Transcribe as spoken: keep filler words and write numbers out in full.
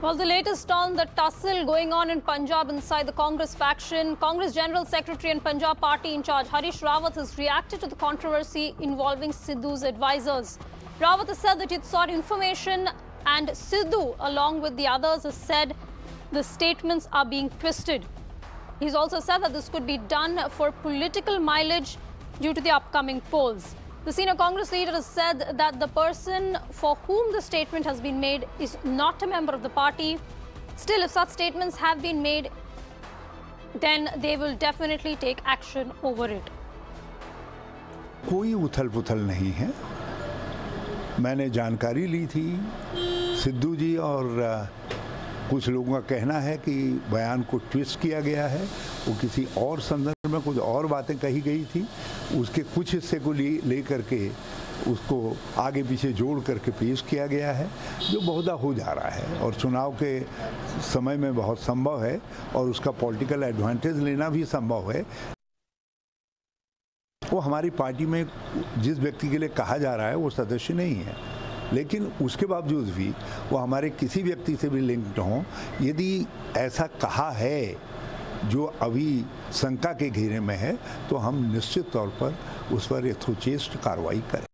Well, the latest on the tussle going on in Punjab inside the Congress faction. Congress General Secretary and Punjab Party in charge Harish Rawat has reacted to the controversy involving Sidhu's advisors. Rawat has said that he sought information, and Sidhu, along with the others, has said the statements are being twisted. He's also said that this could be done for political mileage due to the upcoming polls. The senior Congress leader has said that the person for whom the statement has been made is not a member of the party. Still, if such statements have been made, then they will definitely take action over it. कोई उथल पुथल नहीं है। मैंने जानकारी ली थी। सिद्धू जी और कुछ लोगों का कहना है कि बयान को ट्विस्ट किया गया है, वो किसी और संदर्भ में कुछ और बातें कही गई थी, उसके कुछ हिस्से को ले ले करके उसको आगे पीछे जोड़ करके पेश किया गया है, जो बहुधा हो जा रहा है और चुनाव के समय में बहुत संभव है और उसका पॉलिटिकल एडवांटेज लेना भी संभव है। वो हमारी पार्टी में जिस व्यक्ति के लिए कहा जा रहा है वो सदस्य नहीं है, लेकिन उसके बावजूद भी वो हमारे किसी व्यक्ति से भी लिंक्ड हों, यदि ऐसा कहा है जो अभी शंका के घेरे में है, तो हम निश्चित तौर पर उस पर यथोचित कार्रवाई करें।